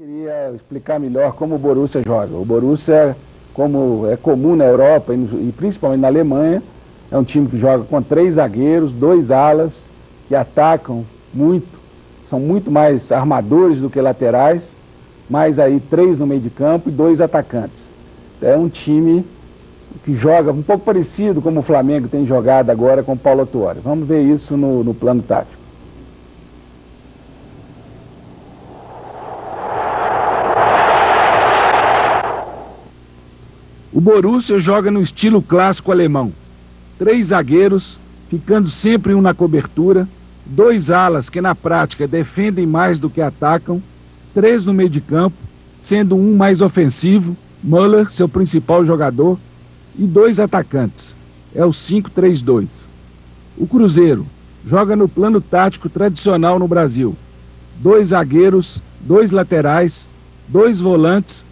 Queria explicar melhor como o Borussia joga. O Borussia, como é comum na Europa e principalmente na Alemanha, é um time que joga com 3 zagueiros, 2 alas, que atacam muito, são muito mais armadores do que laterais, mas aí 3 no meio de campo e 2 atacantes. É um time que joga um pouco parecido como o Flamengo tem jogado agora com o Paulo Autuori. Vamos ver isso no plano tático. O Borussia joga no estilo clássico alemão. 3 zagueiros, ficando sempre um na cobertura, 2 alas que na prática defendem mais do que atacam, 3 no meio de campo, sendo um mais ofensivo, Müller, seu principal jogador, e 2 atacantes. É o 5-3-2. O Cruzeiro joga no plano tático tradicional no Brasil. 2 zagueiros, 2 laterais, 2 volantes,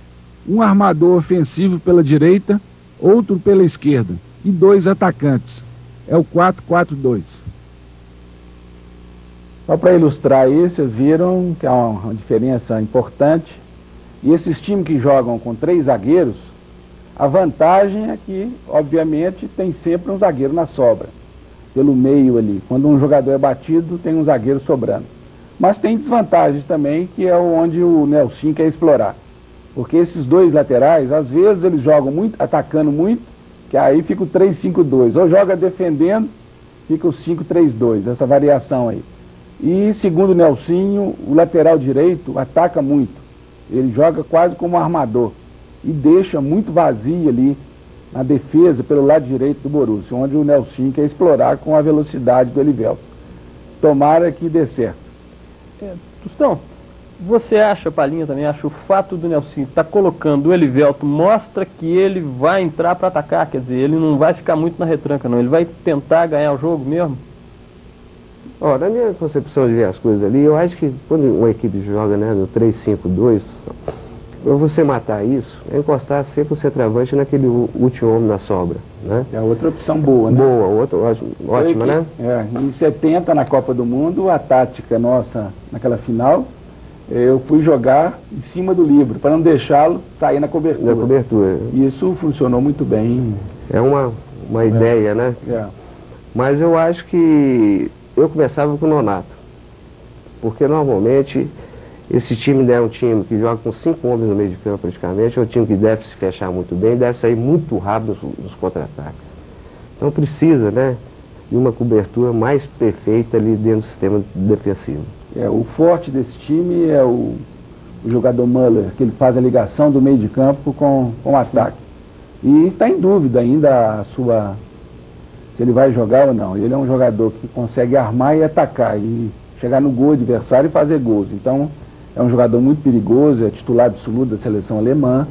um armador ofensivo pela direita, outro pela esquerda e 2 atacantes. É o 4-4-2. Só para ilustrar aí, vocês viram que há uma diferença importante. E esses times que jogam com 3 zagueiros, a vantagem é que, obviamente, tem sempre um zagueiro na sobra. Pelo meio ali, quando um jogador é batido, tem um zagueiro sobrando. Mas tem desvantagens também, que é onde o Nelson quer explorar. Porque esses 2 laterais, às vezes eles jogam muito, atacando muito, que aí fica o 3-5-2. Ou joga defendendo, fica o 5-3-2, essa variação aí. E segundo o Nelsinho, o lateral direito ataca muito. Ele joga quase como um armador e deixa muito vazio ali na defesa pelo lado direito do Borussia, onde o Nelsinho quer explorar com a velocidade do Elivélton. Tomara que dê certo. Tostão, você acha, Palhinha também, acha o fato do Nelson estar colocando o Elivélton mostra que ele vai entrar para atacar, quer dizer, ele não vai ficar muito na retranca não, ele vai tentar ganhar o jogo mesmo? Ó, na minha concepção de ver as coisas ali, eu acho que quando uma equipe joga, né, no 3-5-2, para você matar isso, é encostar sempre o centroavante naquele último homem na sobra, né? É outra opção boa, né? Boa, outra, ótima, né? É, em 70, na Copa do Mundo, a tática nossa naquela final... Eu fui jogar em cima do livro, para não deixá-lo sair na cobertura. Na cobertura. Isso funcionou muito bem. É uma ideia, né? É. Mas eu acho que eu começava com o Nonato. Porque normalmente esse time é um time que joga com 5 homens no meio de campo praticamente. É um time que deve se fechar muito bem, deve sair muito rápido nos contra-ataques. Então precisa, né, de uma cobertura mais perfeita ali dentro do sistema defensivo. É, o forte desse time é o jogador Müller, que ele faz a ligação do meio de campo com o ataque. E está em dúvida ainda se ele vai jogar ou não. Ele é um jogador que consegue armar e atacar, e chegar no gol adversário e fazer gols. Então, é um jogador muito perigoso, é titular absoluto da seleção alemã.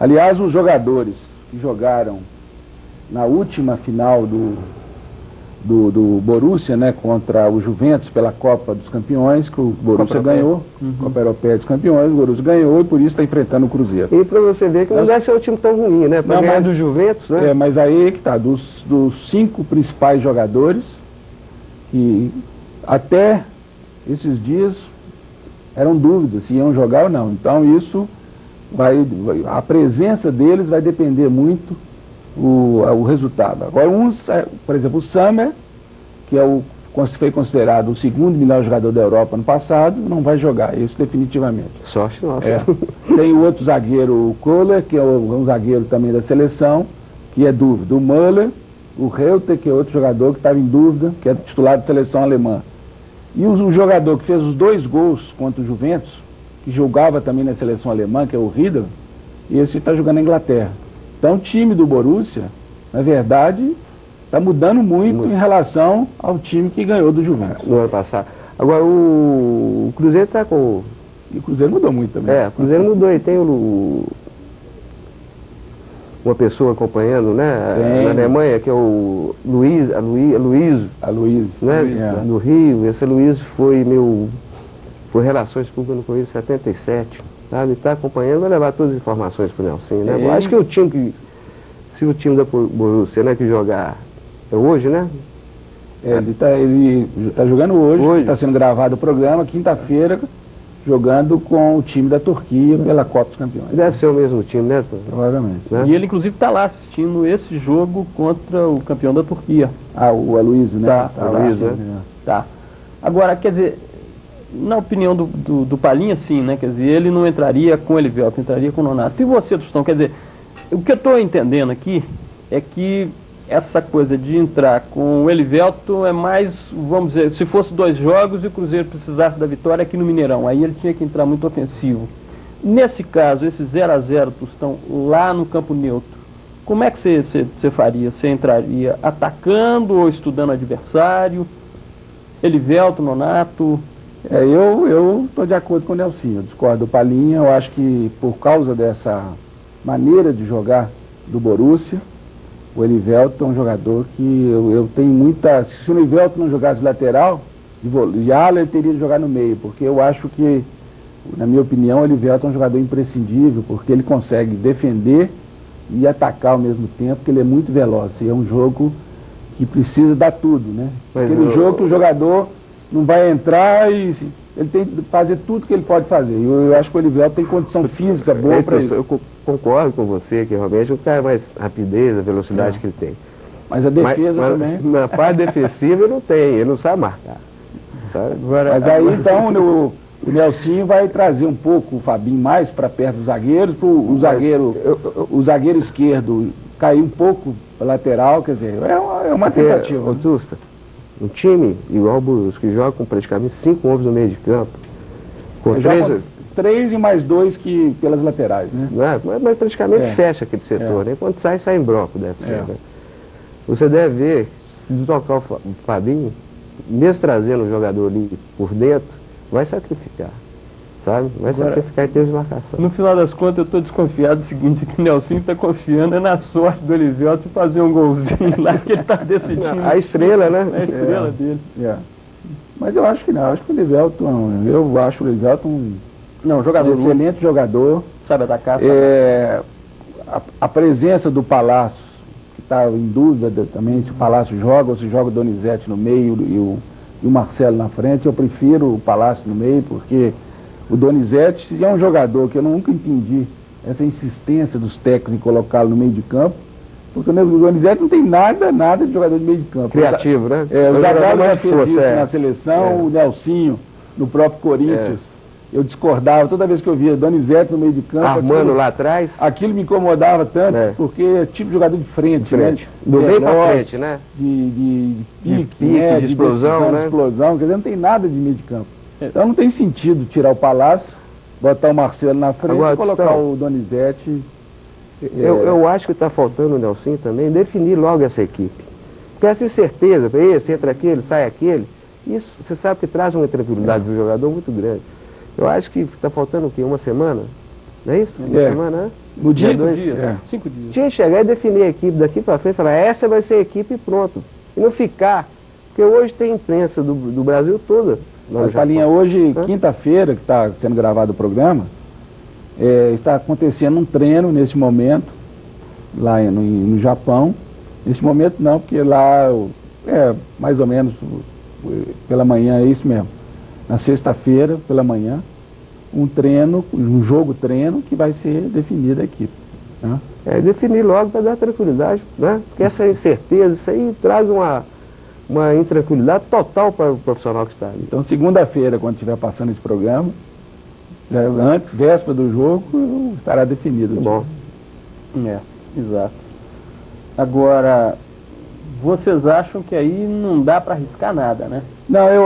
Aliás, os jogadores que jogaram na última final do Borussia, né, contra o Juventus pela Copa dos Campeões, que o Borussia ganhou, Copa Europeia dos Campeões, o Borussia ganhou e por isso está enfrentando o Cruzeiro. E para você ver que não deve ser um time tão ruim, né? Para ganhar do Juventus, né? É, mas aí que tá, dos 5 principais jogadores, que até esses dias eram dúvidas se iam jogar ou não. Então isso, a presença deles vai depender muito o resultado. Agora, uns, por exemplo, o Sammer, que foi considerado o 2º melhor jogador da Europa no passado, não vai jogar, isso definitivamente. Sorte nossa. É. Tem o outro zagueiro, o Köhler, que é um zagueiro também da seleção, que é dúvida. O Müller, o Reuter, que é outro jogador que estava em dúvida, que é titular da seleção alemã. E um jogador que fez os 2 gols contra o Juventus, que jogava também na seleção alemã, que é o Riedle, e esse está jogando na Inglaterra. Então o time do Borussia, na verdade, está mudando muito em relação ao time que ganhou do Juventus no ano passado. Agora o Cruzeiro está com... E o Cruzeiro mudou muito também. É, o Cruzeiro mudou e tem uma pessoa acompanhando, né? Tem. Na Alemanha, que é o Luiz, Aloysio, né? É. No Rio, esse Luiz foi Relações Públicas no Corinthians 77. Ele está acompanhando, vai levar todas as informações para o Nelson, né? É. Acho que se o time da Borussia, né, que jogar hoje, né? É, ele está jogando hoje, está sendo gravado o programa, quinta-feira, jogando com o time da Turquia pela Copa dos Campeões. Deve ser o mesmo time, né? Provavelmente. Né? E ele, inclusive, está lá assistindo esse jogo contra o campeão da Turquia. Ah, o Aloysio, né? Tá, Aloysio, né? Tá. Agora, quer dizer, na opinião do Palhinha, sim, né? Quer dizer, ele não entraria com o Elivélton, entraria com o Nonato. E você, Tostão, quer dizer, o que eu estou entendendo aqui é que essa coisa de entrar com o Elivélton é mais, vamos dizer, se fosse dois jogos e o Cruzeiro precisasse da vitória aqui no Mineirão, aí ele tinha que entrar muito ofensivo. Nesse caso, esse 0 a 0, Tostão, lá no campo neutro, como é que você faria? Você entraria atacando ou estudando adversário? Elivélton, Nonato? É, eu estou de acordo com o Nelsinho, eu discordo do Palhinha. Eu acho que por causa dessa maneira de jogar do Borussia, o Elivélton é um jogador que eu tenho muita... Se o Elivélton não jogasse lateral, de ala, ele teria de jogar no meio, porque eu acho que, na minha opinião, o Elivélton é um jogador imprescindível, porque ele consegue defender e atacar ao mesmo tempo, porque ele é muito veloz. E é um jogo que precisa dar tudo, né? Aquele jogo que o jogador não vai entrar e... Ele tem que fazer tudo que ele pode fazer. Eu acho que o Olivier tem condição física boa para isso. Eu concordo com você que realmente o cara é mais rapidez, a velocidade que ele tem. Mas a defesa também. Na parte defensiva ele não tem, ele não sabe marcar. Sabe? Mas aí então o Nelsinho vai trazer um pouco o Fabinho mais para perto dos zagueiros, para o zagueiro esquerdo cair um pouco lateral, quer dizer, é uma tentativa. Justa. Um time igual o Borussia, que joga com praticamente 5 homens no meio de campo. Com 3 e mais 2 que pelas laterais, né? É, mas praticamente fecha aquele setor, né? Quando sai em bloco, deve ser. Né? Você deve ver, se deslocar o Fabinho, mesmo trazendo o jogador ali por dentro, vai sacrificar. Sabe? Vai sacrificar em termos de marcação. No final das contas, eu estou desconfiado do seguinte, que o Nelsinho está confiando na sorte do Elivélton de fazer um golzinho lá, que ele está decidindo. A estrela, né? A estrela dele. Mas eu acho que não, eu acho que o Elivélton, eu acho o Elivélton um excelente jogador. Sabe atacar, sabe? A presença do Palácio, que está em dúvida também se o Palácio joga ou se joga o Donizete no meio e o Marcelo na frente. Eu prefiro o Palácio no meio, porque o Donizete é um jogador que eu nunca entendi essa insistência dos técnicos em colocá-lo no meio de campo, porque o Donizete não tem nada de jogador de meio de campo. Criativo, né? O Zagallo já fez isso na seleção, o Nelsinho, no próprio Corinthians. Eu discordava, toda vez que eu via Donizete no meio de campo... Armando lá atrás. Aquilo me incomodava tanto, porque é tipo de jogador de frente. Né? Do meio pra frente, né? De pique, de explosão, né? De explosão, quer dizer, não tem nada de meio de campo. Então não tem sentido tirar o Palácio, botar o Marcelo na frente. Agora, e colocar o Donizete. Eu acho que está faltando o Nelsinho também definir logo essa equipe. Porque essa incerteza, esse entra aquele, sai aquele, isso você sabe que traz uma intranquilidade do jogador muito grande. Eu acho que está faltando o quê? Uma semana? Não é isso? Uma semana, né? No dia, 2 dias. 5 dias. Tinha que chegar e definir a equipe daqui para frente, falar, essa vai ser a equipe e pronto. E não ficar, porque hoje tem imprensa do Brasil toda. Mas, Palhinha, hoje, quinta-feira, que está sendo gravado o programa, está acontecendo um treino nesse momento, lá no Japão. Nesse momento não, porque lá é mais ou menos pela manhã, é isso mesmo. Na sexta-feira, pela manhã, um jogo-treino que vai ser definido aqui. Né? Definir logo para dar tranquilidade, né? Porque essa incerteza, isso aí traz uma intranquilidade total para o profissional que está ali. Então, segunda-feira, quando estiver passando esse programa, antes, véspera do jogo, estará definido. Bom. Exato. Agora, vocês acham que aí não dá para arriscar nada, né? Não, eu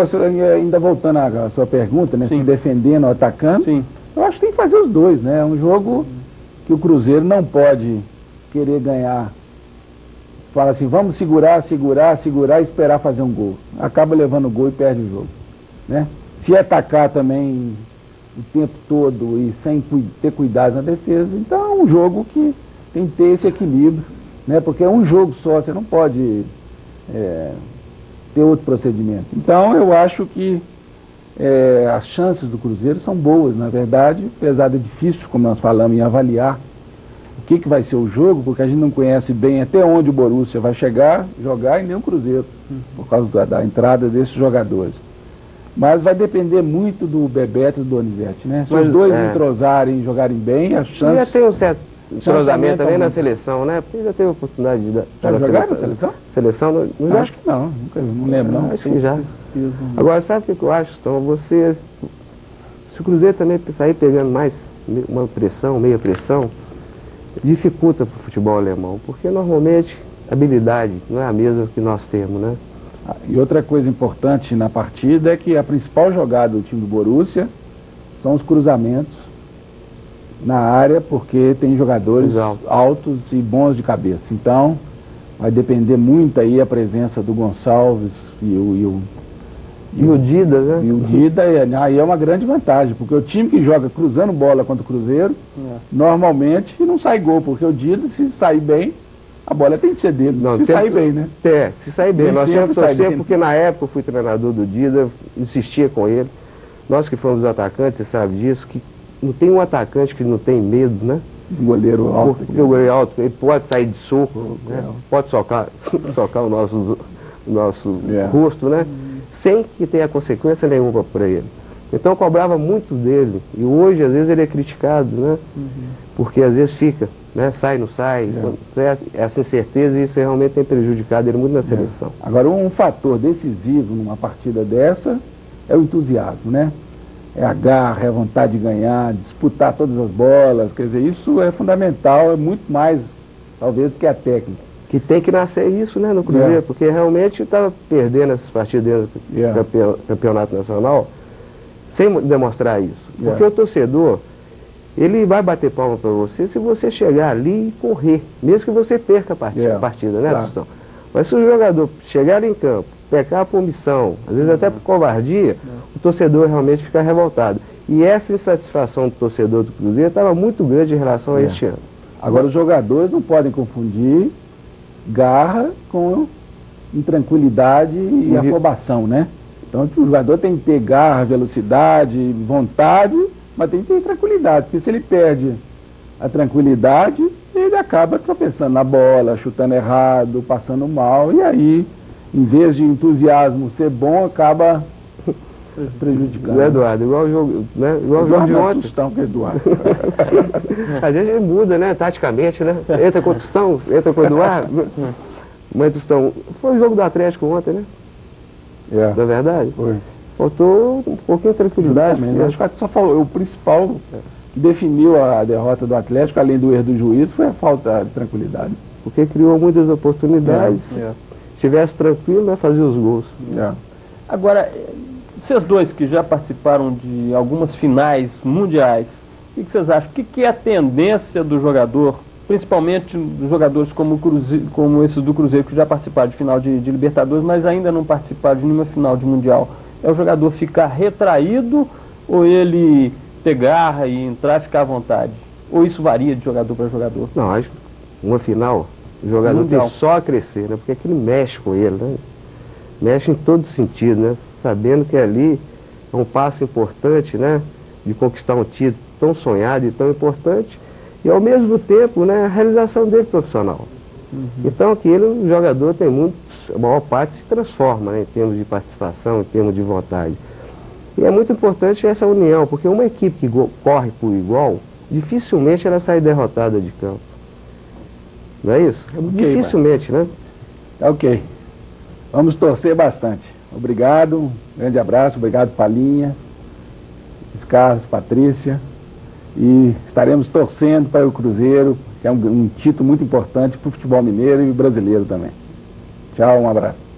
ainda voltando à sua pergunta, né? Se defendendo ou atacando, eu acho que tem que fazer os dois, né? É um jogo que o Cruzeiro não pode querer ganhar. Fala assim, vamos segurar e esperar fazer um gol. Acaba levando o gol e perde o jogo. Né? Se atacar também o tempo todo e sem ter cuidado na defesa, então é um jogo que tem que ter esse equilíbrio. Né? Porque é um jogo só, você não pode ter outro procedimento. Então eu acho que as chances do Cruzeiro são boas, na verdade, apesar de difícil, como nós falamos, em avaliar que vai ser o jogo, porque a gente não conhece bem até onde o Borussia vai chegar, jogar e nem o Cruzeiro, por causa da entrada desses jogadores. Mas vai depender muito do Bebeto e do Donizete, né? Se os dois entrosarem, jogarem bem, a chance... Já tem um certo entrosamento também na seleção, né? Porque já teve a oportunidade de... Já jogaram na seleção? Seleção? Não, acho que não, não lembro não. Acho que já. Agora, sabe o que eu acho, Tom? Você... Se o Cruzeiro também sair pegando mais uma pressão, meia pressão, dificulta para o futebol alemão, porque normalmente a habilidade não é a mesma que nós temos, né? E outra coisa importante na partida é que a principal jogada do time do Borussia são os cruzamentos na área, porque tem jogadores altos e bons de cabeça. Então, vai depender muito aí a presença do Gonçalves e o Dida, né? E o Dida, aí é uma grande vantagem, porque o time que joga cruzando bola contra o Cruzeiro, normalmente não sai gol, porque o Dida, se sair bem, a bola tem que ser dele, se sair bem. Nós temos que torcer, porque na época eu fui treinador do Dida, insistia com ele. Nós que fomos atacantes, você sabe disso, que não tem um atacante que não tem medo, né? O goleiro alto. Porque o goleiro alto, ele pode sair de soco, né? Pode socar o nosso rosto, né? Sem que tenha consequência nenhuma para ele. Então eu cobrava muito dele. E hoje, às vezes, ele é criticado, né? Porque às vezes fica, né? Sai, não sai. Essa incerteza, isso realmente tem prejudicado ele muito na seleção. Agora, um fator decisivo numa partida dessa é o entusiasmo, né? É a garra, é a vontade de ganhar, disputar todas as bolas, quer dizer, isso é fundamental, é muito mais, talvez, do que a técnica. Que tem que nascer isso, né, no Cruzeiro, porque realmente estava perdendo essas partidas do campeonato nacional sem demonstrar isso. Porque o torcedor, ele vai bater palma para você se você chegar ali e correr, mesmo que você perca a partida, né, Tostão? Mas se o jogador chegar ali em campo, pecar por omissão, às vezes até por covardia, o torcedor realmente fica revoltado. E essa insatisfação do torcedor do Cruzeiro estava muito grande em relação a este ano. Agora, os jogadores não podem confundir garra com intranquilidade e afobação, né? Então, o jogador tem que ter garra, velocidade, vontade, mas tem que ter tranquilidade, porque se ele perde a tranquilidade, ele acaba tropeçando na bola, chutando errado, passando mal, e aí, em vez de entusiasmo ser bom, acaba prejudicando. O Eduardo, igual o jogo, né? Igual o jogo de ontem. Tostão com o Eduardo. A gente muda, né? Taticamente, né? Entra com o Tostão, entra com o Eduardo. Mas, Tostão, foi o jogo do Atlético ontem, né? Não é verdade? Foi. Faltou um pouquinho de tranquilidade. Né? Acho que só falou, o principal que definiu a derrota do Atlético, além do erro do juiz, foi a falta de tranquilidade. Porque criou muitas oportunidades. Se estivesse tranquilo, vai fazer os gols. Agora... Vocês dois que já participaram de algumas finais mundiais, o que vocês acham? O que é a tendência do jogador, principalmente dos jogadores como esse do Cruzeiro, que já participaram de final de Libertadores, mas ainda não participaram de nenhuma final de Mundial? É o jogador ficar retraído ou ele ter garra e entrar e ficar à vontade? Ou isso varia de jogador para jogador? Não, acho que uma final, o jogador tem só a crescer, né? Porque aquilo mexe com ele, né? Mexe em todo sentido, né? Sabendo que ali é um passo importante, né, de conquistar um título tão sonhado e tão importante, e ao mesmo tempo, né, a realização dele profissional. Então, aquele jogador tem muito, a maior parte se transforma, né, em termos de participação, em termos de vontade. E é muito importante essa união, porque uma equipe que corre por igual, dificilmente ela sai derrotada de campo. Não é isso? Okay, dificilmente, né? Ok. Vamos torcer bastante. Obrigado, um grande abraço, obrigado Palhinha, Carlos, Patrícia, e estaremos torcendo para o Cruzeiro, que é um título muito importante para o futebol mineiro e brasileiro também. Tchau, um abraço.